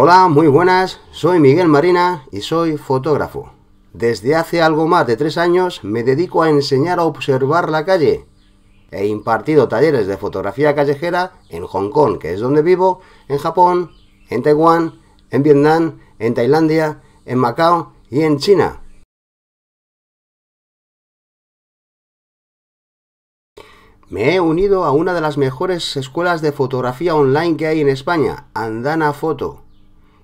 Hola, muy buenas, soy Miguel Marina y soy fotógrafo. Desde hace algo más de 3 años me dedico a enseñar a observar la calle. He impartido talleres de fotografía callejera en Hong Kong, que es donde vivo, en Japón, en Taiwán, en Vietnam, en Tailandia, en Macao y en China. Me he unido a una de las mejores escuelas de fotografía online que hay en España, Andana Foto.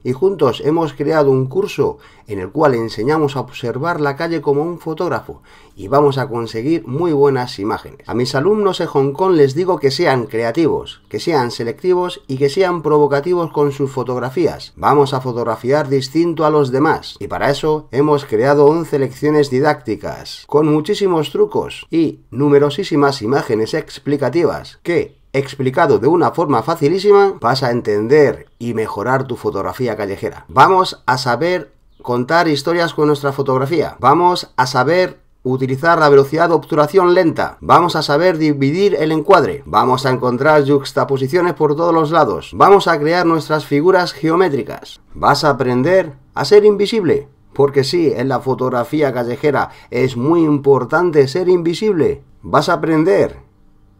Y juntos hemos creado un curso en el cual enseñamos a observar la calle como un fotógrafo y vamos a conseguir muy buenas imágenes. A mis alumnos en Hong Kong les digo que sean creativos, que sean selectivos y que sean provocativos con sus fotografías. Vamos a fotografiar distinto a los demás y para eso hemos creado 11 lecciones didácticas con muchísimos trucos y numerosísimas imágenes explicativas que, explicado de una forma facilísima, vas a entender y mejorar tu fotografía callejera. Vamos a saber contar historias con nuestra fotografía. Vamos a saber utilizar la velocidad de obturación lenta. Vamos a saber dividir el encuadre. Vamos a encontrar yuxtaposiciones por todos los lados. Vamos a crear nuestras figuras geométricas. Vas a aprender a ser invisible. Porque sí, en la fotografía callejera es muy importante ser invisible. Vas a aprender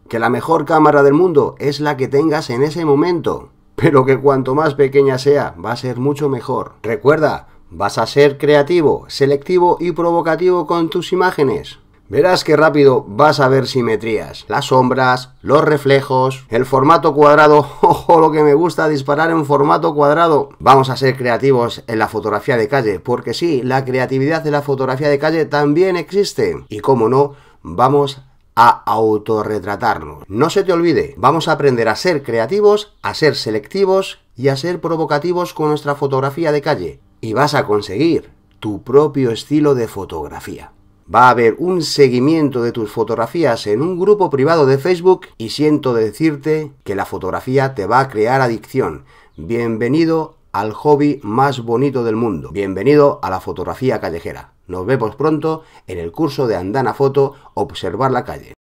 que la mejor cámara del mundo es la que tengas en ese momento, pero que cuanto más pequeña sea, va a ser mucho mejor. Recuerda, vas a ser creativo, selectivo y provocativo con tus imágenes. Verás que rápido vas a ver simetrías, las sombras, los reflejos, el formato cuadrado. Ojo, lo que me gusta disparar en formato cuadrado. Vamos a ser creativos en la fotografía de calle, porque sí, la creatividad de la fotografía de calle también existe. Y cómo no, vamos a autorretratarnos. No se te olvide, vamos a aprender a ser creativos, a ser selectivos y a ser provocativos con nuestra fotografía de calle. Y vas a conseguir tu propio estilo de fotografía. Va a haber un seguimiento de tus fotografías en un grupo privado de Facebook y siento decirte que la fotografía te va a crear adicción. Bienvenido al hobby más bonito del mundo. Bienvenido a la fotografía callejera. Nos vemos pronto en el curso de Andana Foto, Observar la calle.